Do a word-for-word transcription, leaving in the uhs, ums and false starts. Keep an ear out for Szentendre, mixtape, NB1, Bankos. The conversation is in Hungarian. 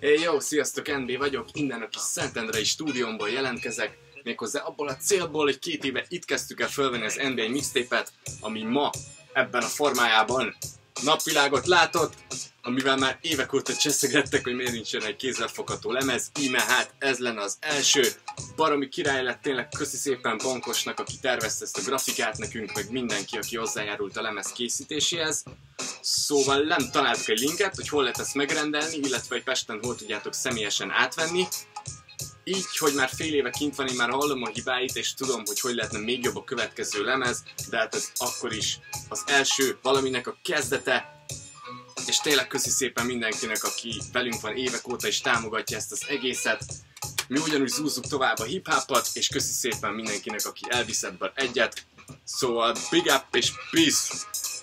Hey, jó, sziasztok, en bé vagyok, innen a kis Szentendrei stúdiómból jelentkezek, méghozzá abból a célból, hogy két éve itt kezdtük el fölvenni az en bé egy mixtape-et, ami ma ebben a formájában napvilágot látott, amivel már évek óta cseszegettek, hogy miért nincsen egy kézzelfogható lemez, íme hát ez lenne az első. Baromi király lett, tényleg köszi szépen Bankosnak, aki tervezte ezt a grafikát nekünk, meg mindenki, aki hozzájárult a lemez készítéséhez. Szóval nem találtuk egy linket, hogy hol lehet ezt megrendelni, illetve hogy Pesten hol tudjátok személyesen átvenni. Így, hogy már fél éve kint van, én már hallom a hibáit, és tudom, hogy hogy lehetne még jobb a következő lemez, de hát ez akkor is az első, valaminek a kezdete. És tényleg köszi szépen mindenkinek, aki velünk van évek óta és támogatja ezt az egészet. Mi ugyanúgy zúzzuk tovább a hip-hopot, és köszi szépen mindenkinek, aki elvisz ebből egyet. Szóval big up és peace!